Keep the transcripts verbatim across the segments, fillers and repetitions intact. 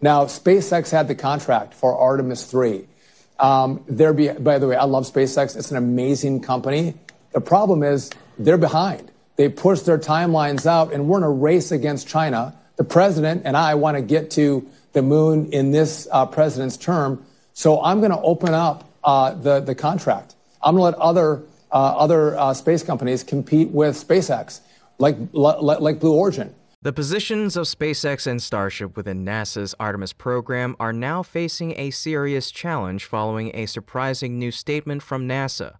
Now, SpaceX had the contract for Artemis three. Um, there be, by the way, I love SpaceX. It's an amazing company. The problem is they're behind. They push their timelines out, and we're in a race against China. The president and I want to get to the moon in this uh, president's term. So I'm going to open up uh, the, the contract. I'm going to let other uh, other uh, space companies compete with SpaceX, like like Blue Origin. The positions of SpaceX and Starship within NASA's Artemis program are now facing a serious challenge following a surprising new statement from NASA.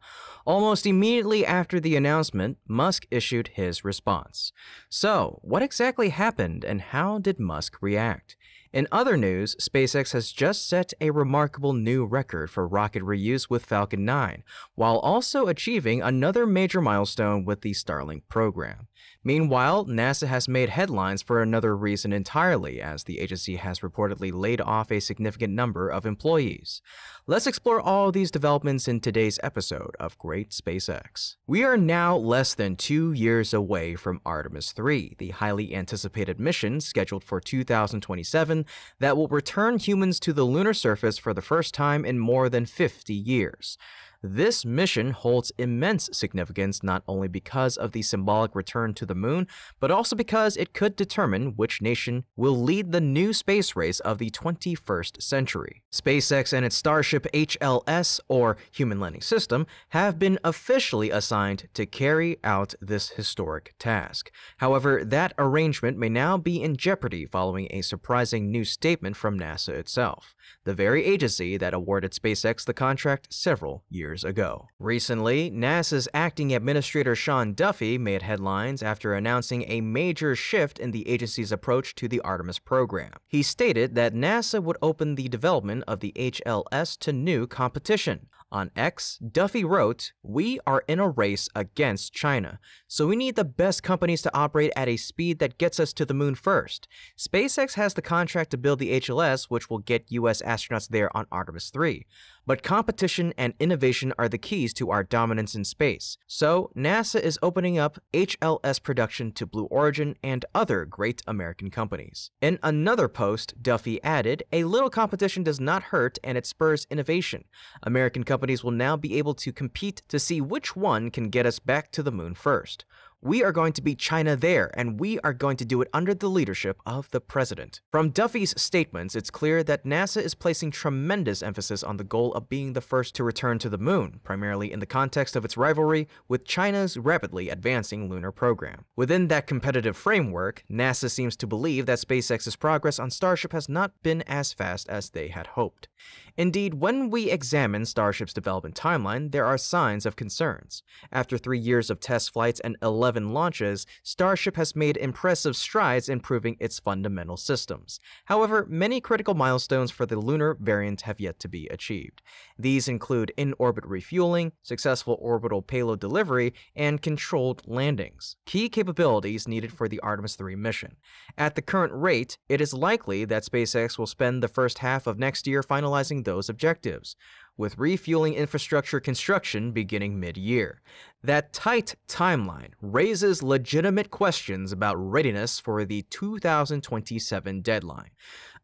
Almost immediately after the announcement, Musk issued his response. So, what exactly happened and how did Musk react? In other news, SpaceX has just set a remarkable new record for rocket reuse with Falcon nine, while also achieving another major milestone with the Starlink program. Meanwhile, NASA has made headlines for another reason entirely, as the agency has reportedly laid off a significant number of employees. Let's explore all these developments in today's episode of Great SpaceX. We are now less than two years away from Artemis three, the highly anticipated mission scheduled for two thousand twenty-seven that will return humans to the lunar surface for the first time in more than fifty years. This mission holds immense significance not only because of the symbolic return to the moon, but also because it could determine which nation will lead the new space race of the twenty-first century. SpaceX and its Starship H L S, or Human Landing System, have been officially assigned to carry out this historic task. However, that arrangement may now be in jeopardy following a surprising new statement from NASA itself, the very agency that awarded SpaceX the contract several years ago. ago. Recently, NASA's acting administrator Sean Duffy made headlines after announcing a major shift in the agency's approach to the Artemis program. He stated that NASA would open the development of the H L S to new competition. On X, Duffy wrote, "We are in a race against China, so we need the best companies to operate at a speed that gets us to the moon first. SpaceX has the contract to build the H L S, which will get U S astronauts there on Artemis three. But competition and innovation are the keys to our dominance in space. So NASA is opening up H L S production to Blue Origin and other great American companies." In another post, Duffy added, "A little competition does not hurt, and it spurs innovation. American companies will now be able to compete to see which one can get us back to the moon first. We are going to beat China there, and we are going to do it under the leadership of the president." From Duffy's statements, it's clear that NASA is placing tremendous emphasis on the goal of being the first to return to the moon, primarily in the context of its rivalry with China's rapidly advancing lunar program. Within that competitive framework, NASA seems to believe that SpaceX's progress on Starship has not been as fast as they had hoped. Indeed, when we examine Starship's development timeline, there are signs of concerns. After three years of test flights and eleven launches, Starship has made impressive strides improving its fundamental systems. However, many critical milestones for the lunar variant have yet to be achieved. These include in-orbit refueling, successful orbital payload delivery, and controlled landings, key capabilities needed for the Artemis three mission. At the current rate, it is likely that SpaceX will spend the first half of next year finalizing those objectives, with refueling infrastructure construction beginning mid-year. That tight timeline raises legitimate questions about readiness for the two thousand twenty-seven deadline.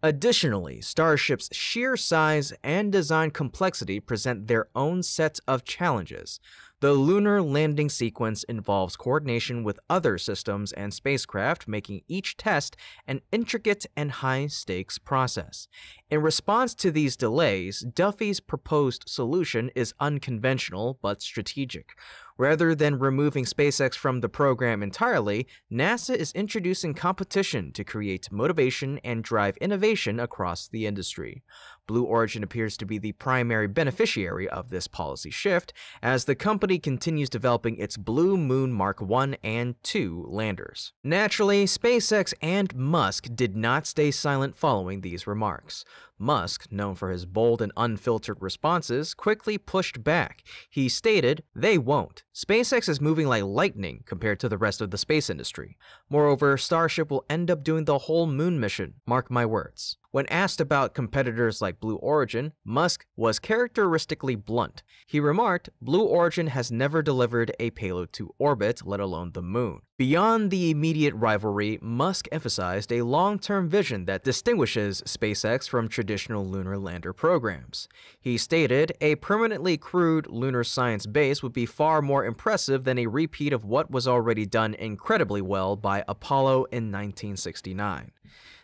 Additionally, Starship's sheer size and design complexity present their own set of challenges. The lunar landing sequence involves coordination with other systems and spacecraft, making each test an intricate and high-stakes process. In response to these delays, Duffy's proposed solution is unconventional but strategic. Rather than removing SpaceX from the program entirely, NASA is introducing competition to create motivation and drive innovation across the industry. Blue Origin appears to be the primary beneficiary of this policy shift, as the company continues developing its Blue Moon Mark one and two landers. Naturally, SpaceX and Musk did not stay silent following these remarks. Musk, known for his bold and unfiltered responses, quickly pushed back. He stated, "They won't. SpaceX is moving like lightning compared to the rest of the space industry. Moreover, Starship will end up doing the whole moon mission, mark my words." When asked about competitors like Blue Origin, Musk was characteristically blunt. He remarked, "Blue Origin has never delivered a payload to orbit, let alone the moon." Beyond the immediate rivalry, Musk emphasized a long-term vision that distinguishes SpaceX from traditional lunar lander programs. He stated, "A permanently crewed lunar science base would be far more impressive than a repeat of what was already done incredibly well by Apollo in nineteen sixty-nine."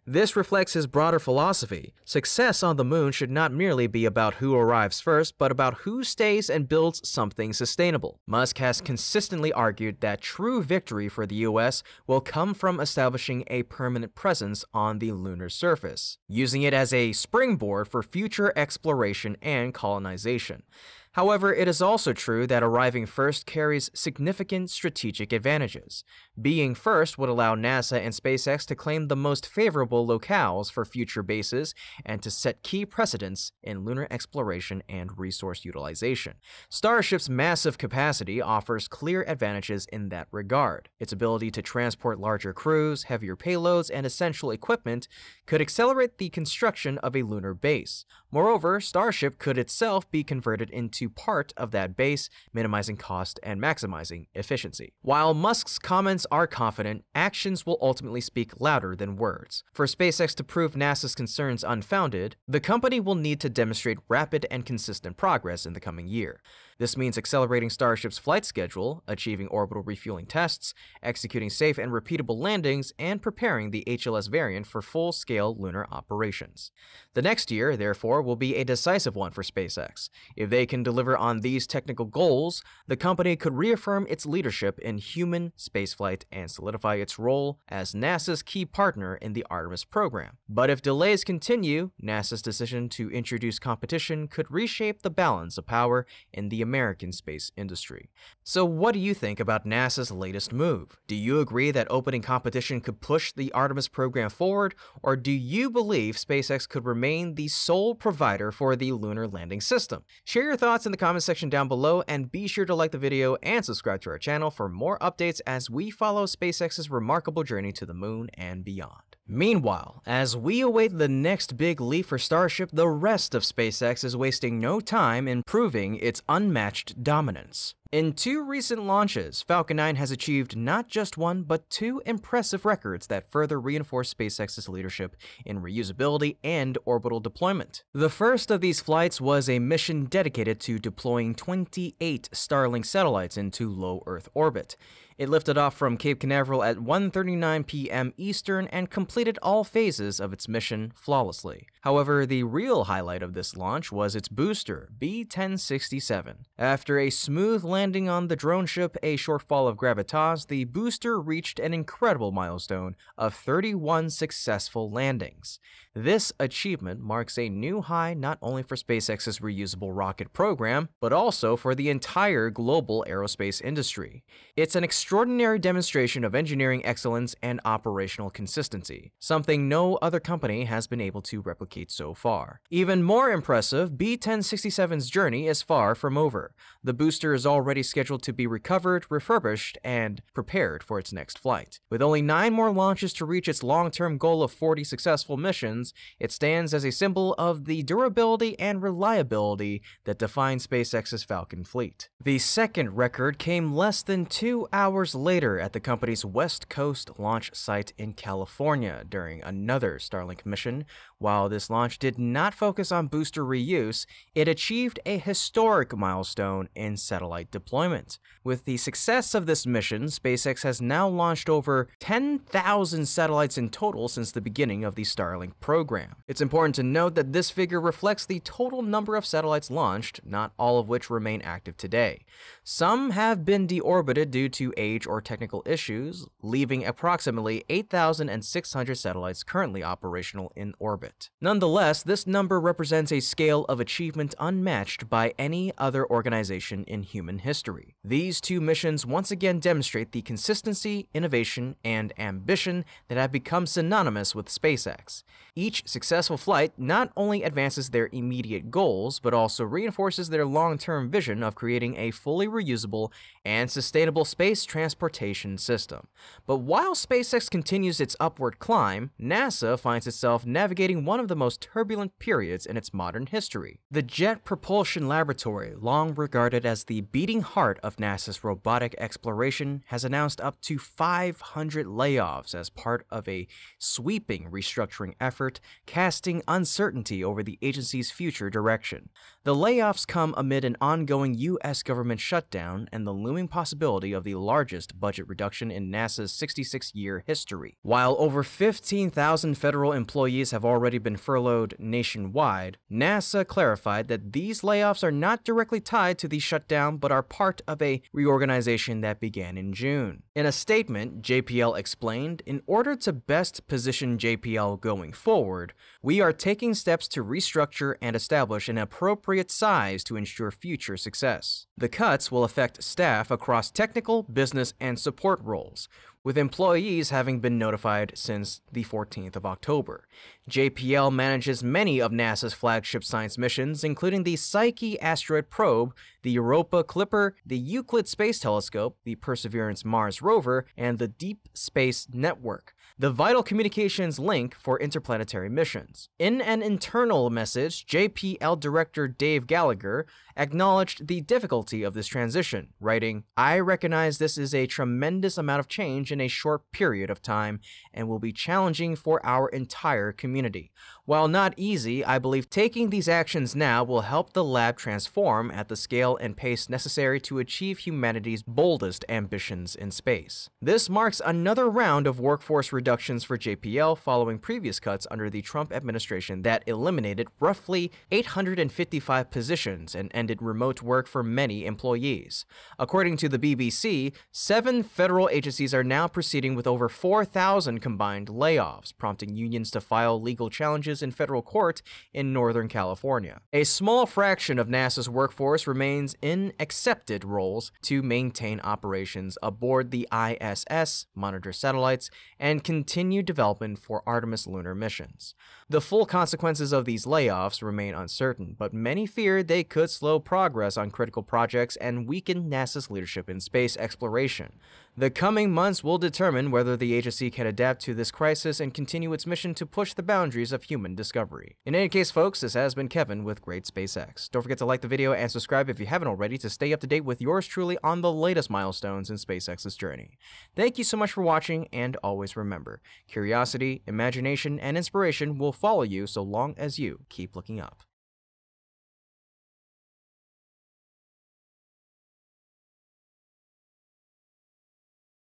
This reflects his broader philosophy. Success on the moon should not merely be about who arrives first, but about who stays and builds something sustainable. Musk has consistently argued that true victory for the U S will come from establishing a permanent presence on the lunar surface, using it as a springboard for future exploration and colonization. However, it is also true that arriving first carries significant strategic advantages. Being first would allow NASA and SpaceX to claim the most favorable locales for future bases and to set key precedents in lunar exploration and resource utilization. Starship's massive capacity offers clear advantages in that regard. Its ability to transport larger crews, heavier payloads, and essential equipment could accelerate the construction of a lunar base. Moreover, Starship could itself be converted into part of that base, minimizing cost and maximizing efficiency. While Musk's comments are confident, actions will ultimately speak louder than words. For SpaceX to prove NASA's concerns unfounded, the company will need to demonstrate rapid and consistent progress in the coming year. This means accelerating Starship's flight schedule, achieving orbital refueling tests, executing safe and repeatable landings, and preparing the H L S variant for full-scale lunar operations. The next year, therefore, will be a decisive one for SpaceX. If they can deliver on these technical goals, the company could reaffirm its leadership in human spaceflight and solidify its role as NASA's key partner in the Artemis program. But if delays continue, NASA's decision to introduce competition could reshape the balance of power in the American space industry. So what do you think about NASA's latest move? Do you agree that opening competition could push the Artemis program forward, or do you believe SpaceX could remain the sole provider for the lunar landing system? Share your thoughts in the comment section down below, and be sure to like the video and subscribe to our channel for more updates as we follow SpaceX's remarkable journey to the moon and beyond. Meanwhile, as we await the next big leap for Starship, the rest of SpaceX is wasting no time in proving its unmatched dominance. In two recent launches, Falcon nine has achieved not just one, but two impressive records that further reinforce SpaceX's leadership in reusability and orbital deployment. The first of these flights was a mission dedicated to deploying twenty-eight Starlink satellites into low Earth orbit. It lifted off from Cape Canaveral at one thirty-nine p m Eastern and completed all phases of its mission flawlessly. However, the real highlight of this launch was its booster, B ten sixty-seven. After a smooth landing on the drone ship A Shortfall of Gravitas, the booster reached an incredible milestone of thirty-one successful landings. This achievement marks a new high not only for SpaceX's reusable rocket program, but also for the entire global aerospace industry. It's an extraordinary demonstration of engineering excellence and operational consistency, something no other company has been able to replicate so far. Even more impressive, B ten sixty-seven's journey is far from over. The booster is already scheduled to be recovered, refurbished, and prepared for its next flight. With only nine more launches to reach its long-term goal of forty successful missions, it stands as a symbol of the durability and reliability that defines SpaceX's Falcon fleet. The second record came less than two hours later at the company's West Coast launch site in California during another Starlink mission. While this launch did not focus on booster reuse, it achieved a historic milestone in satellite deployment. With the success of this mission, SpaceX has now launched over ten thousand satellites in total since the beginning of the Starlink program. Program. It's important to note that this figure reflects the total number of satellites launched, not all of which remain active today. Some have been deorbited due to age or technical issues, leaving approximately eight thousand six hundred satellites currently operational in orbit. Nonetheless, this number represents a scale of achievement unmatched by any other organization in human history. These two missions once again demonstrate the consistency, innovation, and ambition that have become synonymous with SpaceX. Each successful flight not only advances their immediate goals, but also reinforces their long-term vision of creating a fully reusable and sustainable space transportation system. But while SpaceX continues its upward climb, NASA finds itself navigating one of the most turbulent periods in its modern history. The Jet Propulsion Laboratory, long regarded as the beating heart of NASA's robotic exploration, has announced up to five hundred layoffs as part of a sweeping restructuring effort, casting uncertainty over the agency's future direction. The layoffs come amid an ongoing U S government shutdown and the looming possibility of the largest budget reduction in NASA's sixty-six year history. While over fifteen thousand federal employees have already been furloughed nationwide, NASA clarified that these layoffs are not directly tied to the shutdown but are part of a reorganization that began in June. In a statement, J P L explained, "In order to best position J P L going forward, Forward, we are taking steps to restructure and establish an appropriate size to ensure future success. The cuts will affect staff across technical, business, and support roles, with employees having been notified since the fourteenth of October. J P L manages many of NASA's flagship science missions, including the Psyche asteroid probe, the Europa Clipper, the Euclid Space Telescope, the Perseverance Mars rover, and the Deep Space Network, the vital communications link for interplanetary missions." In an internal message, J P L Director Dave Gallagher acknowledged the difficulty of this transition, writing, "I recognize this is a tremendous amount of change in a short period of time and will be challenging for our entire community. While not easy, I believe taking these actions now will help the lab transform at the scale and pace necessary to achieve humanity's boldest ambitions in space." This marks another round of workforce reductions for J P L following previous cuts under the Trump administration that eliminated roughly eight hundred fifty-five positions and ended remote work for many employees. According to the B B C, seven federal agencies are now proceeding with over four thousand combined layoffs, prompting unions to file legal challenges in federal court in Northern California. A small fraction of NASA's workforce remains in accepted roles to maintain operations aboard the I S S, monitor satellites, and continue development for Artemis lunar missions. The full consequences of these layoffs remain uncertain, but many fear they could slow progress on critical projects and weaken NASA's leadership in space exploration. The coming months will determine whether the agency can adapt to this crisis and continue its mission to push the boundaries of human discovery. In any case, folks, this has been Kevin with Great SpaceX. Don't forget to like the video and subscribe if you haven't already to stay up to date with yours truly on the latest milestones in SpaceX's journey. Thank you so much for watching, and always remember, curiosity, imagination, and inspiration will follow you so long as you keep looking up.